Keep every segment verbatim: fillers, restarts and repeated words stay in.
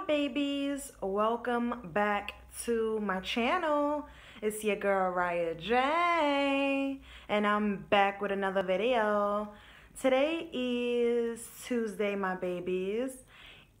my babies, welcome back to my channel. It's your girl Riah Jay and I'm back with another video. Today is Tuesday, my babies,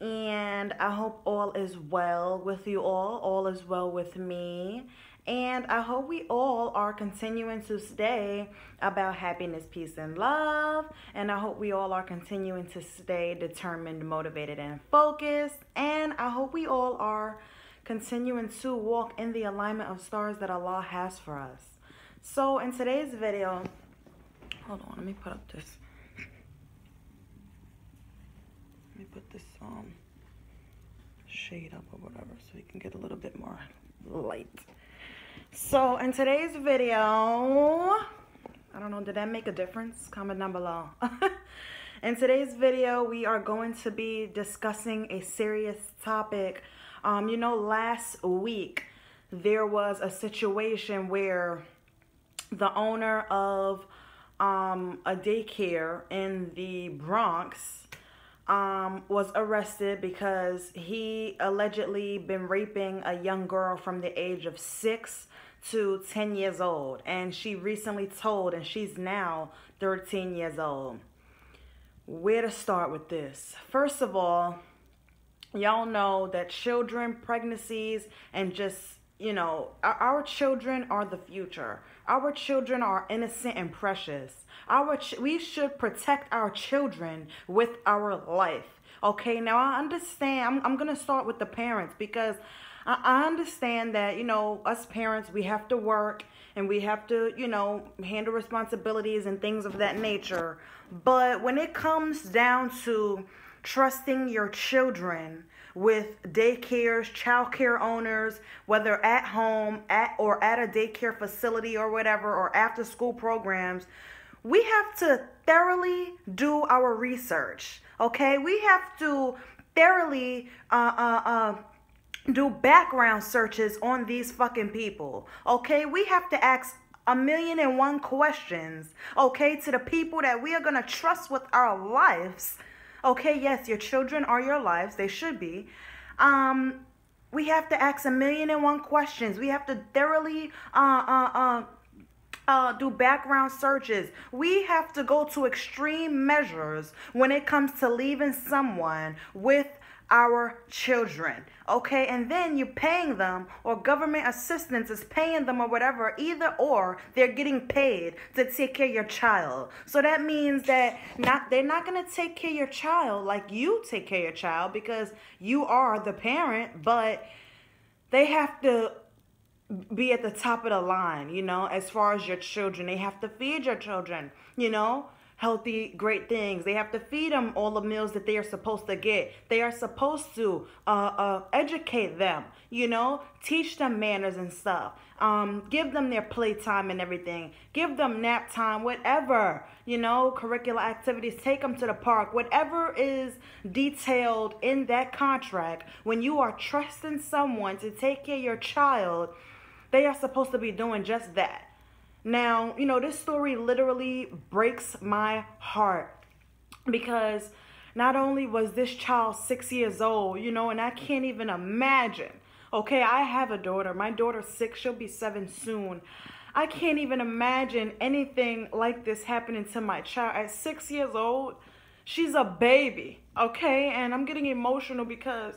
and I hope all is well with you all. All is well with me, and I hope we all are continuing to stay about happiness, peace, and love. And I hope we all are continuing to stay determined, motivated, and focused. And I hope we all are continuing to walk in the alignment of stars that Allah has for us. So in today's video, hold on, let me put up this. Let me put this um, shade up or whatever so you can get a little bit more light. So in today's video, I don't know, did that make a difference? Comment down below. In today's video, we are going to be discussing a serious topic. Um, you know, last week there was a situation where the owner of um, a daycare in the Bronx Um, was arrested because he allegedly been raping a young girl from the age of six to ten years old. And she recently told, and she's now thirteen years old. Where to start with this? First of all, y'all know that children, pregnancies, and just, you know, our, our children are the future. Our children are innocent and precious. Our ch we should protect our children with our life. Okay, now I understand. I'm, I'm going to start with the parents because I, I understand that, you know, us parents, we have to work and we have to, you know, handle responsibilities and things of that nature. But when it comes down to trusting your children with daycares, childcare owners, whether at home at or at a daycare facility or whatever, or after school programs, we have to thoroughly do our research, okay? We have to thoroughly uh, uh, uh, do background searches on these fucking people, okay? We have to ask a million and one questions, okay, to the people that we are going to trust with our lives. Okay, yes, your children are your lives. They should be. Um, we have to ask a million and one questions. We have to thoroughly uh, uh, uh, uh, do background searches. We have to go to extreme measures when it comes to leaving someone with our children, okay? And then you're paying them, or government assistance is paying them or whatever, either or, they're getting paid to take care of your child. So that means that not they're not going to take care of your child like you take care of your child, because you are the parent, but they have to be at the top of the line, you know, as far as your children. They have to feed your children, you know, healthy, great things. They have to feed them all the meals that they are supposed to get. They are supposed to uh, uh, educate them, you know, teach them manners and stuff. Um, give them their playtime and everything. Give them nap time, whatever, you know, curricular activities. Take them to the park. Whatever is detailed in that contract, when you are trusting someone to take care of your child, they are supposed to be doing just that. Now, you know, this story literally breaks my heart, because not only was this child six years old, you know, and I can't even imagine. Okay, I have a daughter. My daughter's six. She'll be seven soon. I can't even imagine anything like this happening to my child. At six years old, she's a baby, okay? And I'm getting emotional because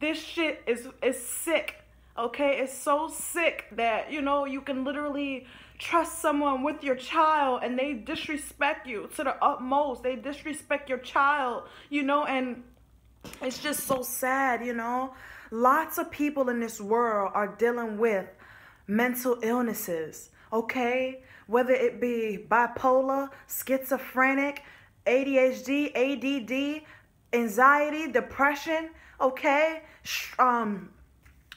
this shit is, is sick, okay? It's so sick that, you know, you can literally trust someone with your child and they disrespect you to the utmost. They disrespect your child, you know, and it's just so sad, you know. Lots of people in this world are dealing with mental illnesses, okay? Whether it be bipolar, schizophrenic, A D H D, A D D, anxiety, depression, okay? Um,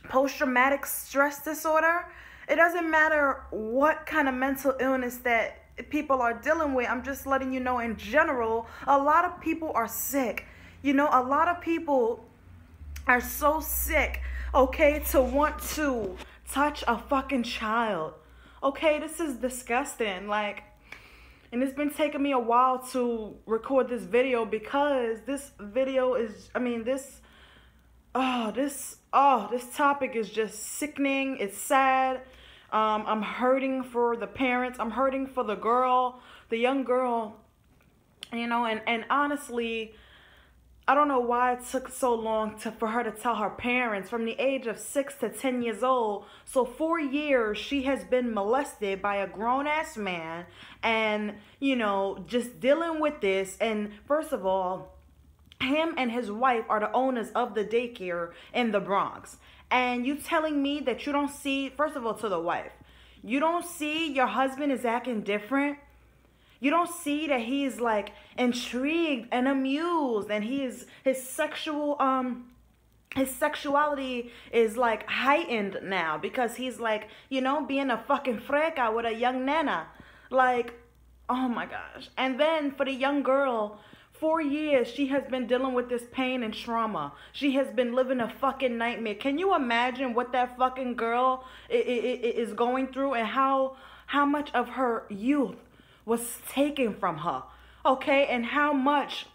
post-traumatic stress disorder. It doesn't matter what kind of mental illness that people are dealing with. I'm just letting you know, in general, a lot of people are sick. You know, a lot of people are so sick, okay, to want to touch a fucking child. Okay, this is disgusting. Like, and it's been taking me a while to record this video because this video is, I mean, this oh, this, oh, this topic is just sickening. It's sad. Um, I'm hurting for the parents. I'm hurting for the girl, the young girl, you know, and, and honestly, I don't know why it took so long to, for her to tell her parents. From the age of six to ten years old. So four years she has been molested by a grown-ass man. And, you know, just dealing with this. And first of all, him and his wife are the owners of the daycare in the Bronx. And you telling me that you don't see, first of all, to the wife, you don't see your husband is acting different? You don't see that he's like intrigued and amused, and he is, his sexual um his sexuality is like heightened now because he's like, you know, being a fucking freca with a young nana. Like, oh my gosh. And then for the young girl, four years she has been dealing with this pain and trauma. She has been living a fucking nightmare. Can you imagine what that fucking girl is going through and how how much of her youth was taken from her, okay? And how much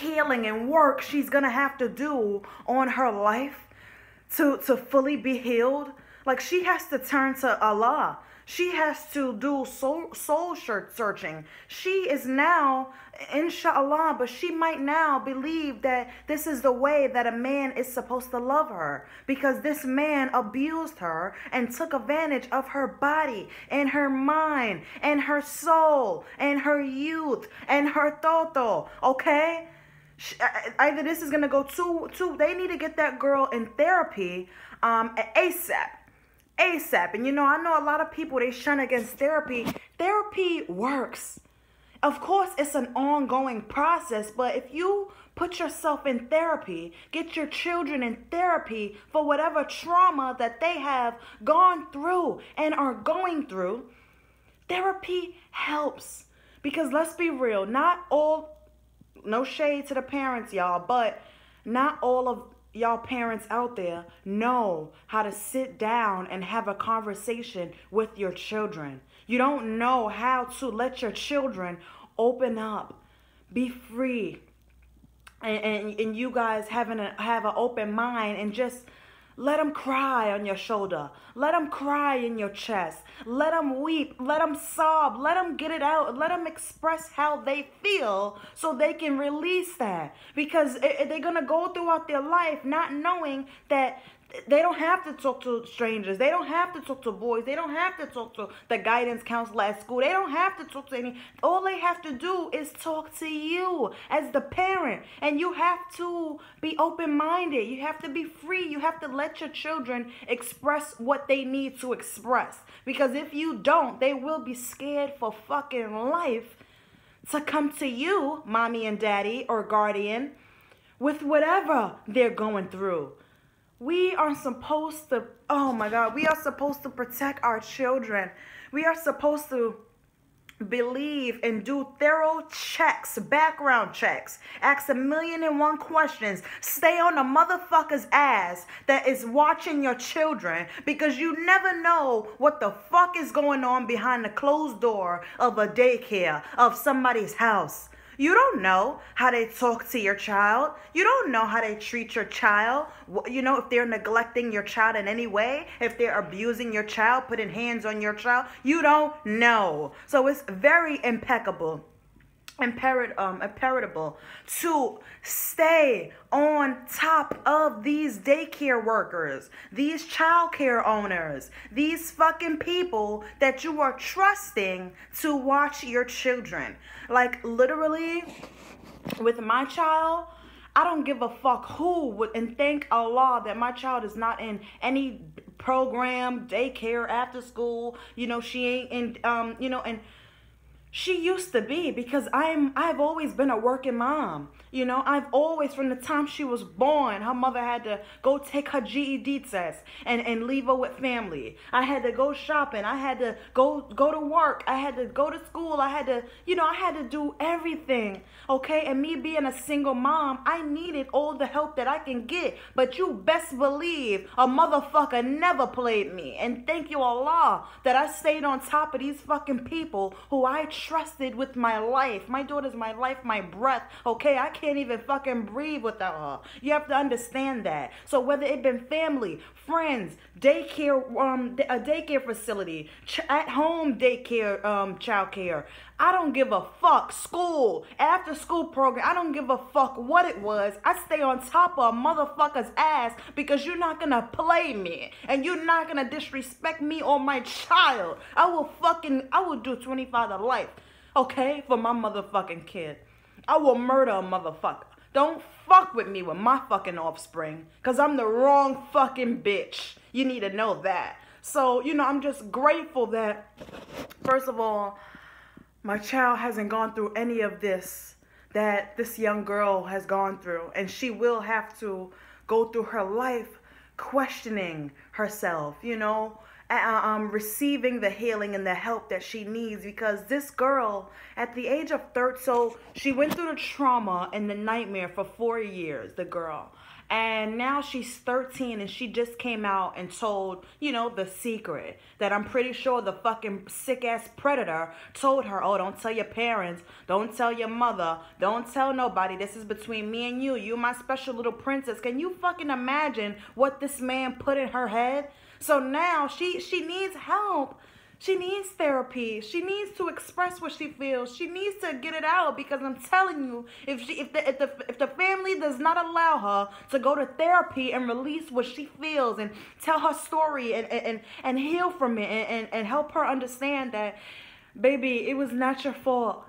healing and work she's gonna have to do on her life to, to fully be healed. Like, she has to turn to Allah. She has to do soul, soul searching. She is now, Insha'Allah, but she might now believe that this is the way that a man is supposed to love her, because this man abused her and took advantage of her body and her mind and her soul and her youth and her toto, okay? She, either this is going to go too, too, they need to get that girl in therapy um, ASAP. ASAP. And you know, I know a lot of people, they shun against therapy. Therapy works. Of course, it's an ongoing process, but if you put yourself in therapy, get your children in therapy for whatever trauma that they have gone through and are going through, therapy helps. Because let's be real, not all, no shade to the parents, y'all, but not all of y'all parents out there know how to sit down and have a conversation with your children. You don't know how to let your children open up, be free, and, and, and you guys having a, have an open mind and just let them cry on your shoulder. Let them cry in your chest. Let them weep. Let them sob. Let them get it out. Let them express how they feel so they can release that. Because they're going to go throughout their life not knowing that they don't have to talk to strangers. They don't have to talk to boys. They don't have to talk to the guidance counselor at school. They don't have to talk to any. All they have to do is talk to you as the parent. And you have to be open-minded. You have to be free. You have to let your children express what they need to express. Because if you don't, they will be scared for fucking life to come to you, mommy and daddy or guardian, with whatever they're going through. We are supposed to, oh my God, we are supposed to protect our children. We are supposed to believe and do thorough checks, background checks, ask a million and one questions, stay on the motherfucker's ass that is watching your children, because you never know what the fuck is going on behind the closed door of a daycare, of somebody's house. You don't know how they talk to your child. You don't know how they treat your child. You know, if they're neglecting your child in any way, if they're abusing your child, putting hands on your child, you don't know. So it's very impeccable, imperat um, imperatible to stay on top of these daycare workers, these child care owners, these fucking people that you are trusting to watch your children. Like, literally, with my child, I don't give a fuck who would, and thank Allah that my child is not in any program, daycare, after school. You know, she ain't in, um, you know, and she used to be, because I'm, I've always been a working mom. You know, I've always, from the time she was born, her mother had to go take her G E D test and, and leave her with family. I had to go shopping. I had to go, go to work. I had to go to school. I had to, you know, I had to do everything, okay? And me being a single mom, I needed all the help that I can get. But you best believe a motherfucker never played me. And thank you, Allah, that I stayed on top of these fucking people who I trusted with my life. My daughter's my life, my breath, okay? I can't even fucking breathe without her. You have to understand that. So whether it been family, friends, daycare, um, a daycare facility, ch at home daycare, um, child care, I don't give a fuck. School, after school program, I don't give a fuck what it was. I stay on top of a motherfucker's ass because you're not gonna play me and you're not gonna disrespect me or my child. I will fucking, I will do twenty-five to life, okay, for my motherfucking kid. I will murder a motherfucker. Don't fuck with me with my fucking offspring because I'm the wrong fucking bitch. You need to know that. So, you know, I'm just grateful that, first of all, my child hasn't gone through any of this that this young girl has gone through. And she will have to go through her life questioning herself, you know, um, receiving the healing and the help that she needs. Because this girl, at the age of thirteen, so she went through the trauma and the nightmare for four years, the girl. And now she's thirteen and she just came out and told, you know, the secret that I'm pretty sure the fucking sick ass predator told her, oh, don't tell your parents, don't tell your mother, don't tell nobody. This is between me and you. You my special little princess. Can you fucking imagine what this man put in her head? So now she, she needs help. She needs therapy. She needs to express what she feels. She needs to get it out because I'm telling you, if she, if the, if the, if the family does not allow her to go to therapy and release what she feels and tell her story and, and, and heal from it and, and, and help her understand that, baby, it was not your fault.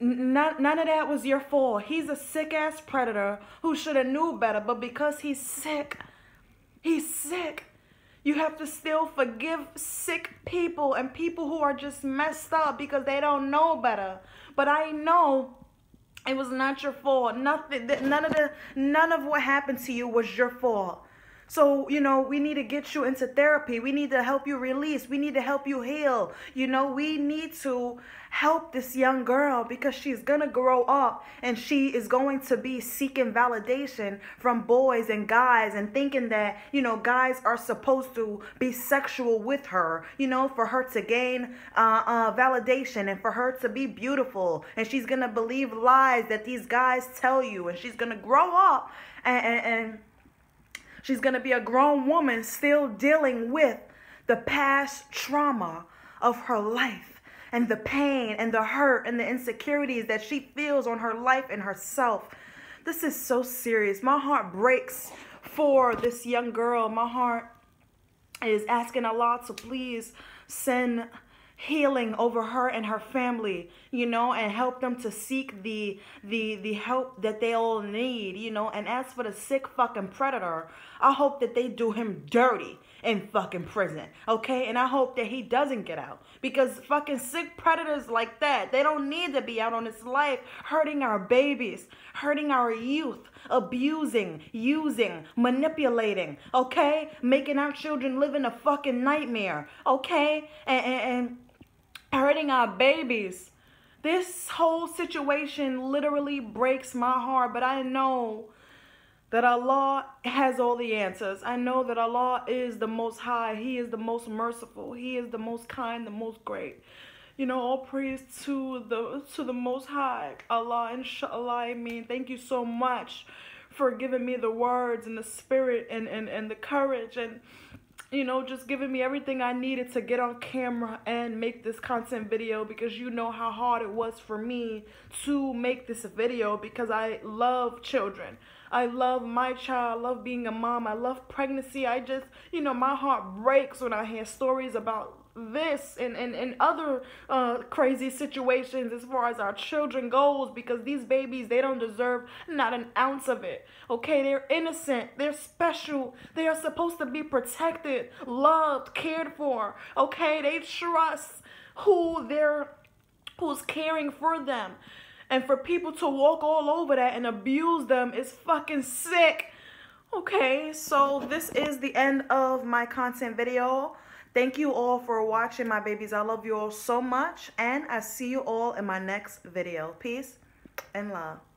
Not, none of that was your fault. He's a sick-ass predator who should have knew better, but because he's sick, he's sick. You have to still forgive sick people and people who are just messed up because they don't know better. But I know it was not your fault. Nothing, none of the, none of what happened to you was your fault. So, you know, we need to get you into therapy. We need to help you release. We need to help you heal. You know, we need to help this young girl because she's going to grow up and she is going to be seeking validation from boys and guys and thinking that, you know, guys are supposed to be sexual with her, you know, for her to gain uh, uh, validation and for her to be beautiful. And she's going to believe lies that these guys tell you and she's going to grow up and... and, and she's going to be a grown woman still dealing with the past trauma of her life and the pain and the hurt and the insecurities that she feels on her life and herself. This is so serious. My heart breaks for this young girl. My heart is asking Allah to please send healing over her and her family, you know, and help them to seek the the the help that they all need, you know. And as for the sick fucking predator, I hope that they do him dirty in fucking prison, okay? And I hope that he doesn't get out because fucking sick predators like that, they don't need to be out on this life hurting our babies, hurting our youth, abusing, using, manipulating, okay? Making our children live in a fucking nightmare, okay? And and, and hurting our babies. This whole situation literally breaks my heart, but I know that Allah has all the answers. I know that Allah is the most high. He is the most merciful. He is the most kind, the most great. You know, all praise to the to the most high, Allah, Insha'Allah. I mean, thank you so much for giving me the words and the spirit and, and, and the courage and, you know, just giving me everything I needed to get on camera and make this content video because you know how hard it was for me to make this video because I love children. I love my child. I love being a mom. I love pregnancy. I just, you know, my heart breaks when I hear stories about this and, and, and other uh, crazy situations as far as our children goes because these babies, they don't deserve not an ounce of it, okay? They're innocent. They're special. They are supposed to be protected, loved, cared for, okay? They trust who they're, who's caring for them. And for people to walk all over that and abuse them is fucking sick, okay? So this is the end of my content video. Thank you all for watching, my babies. I love you all so much, and I see you all in my next video. Peace and love.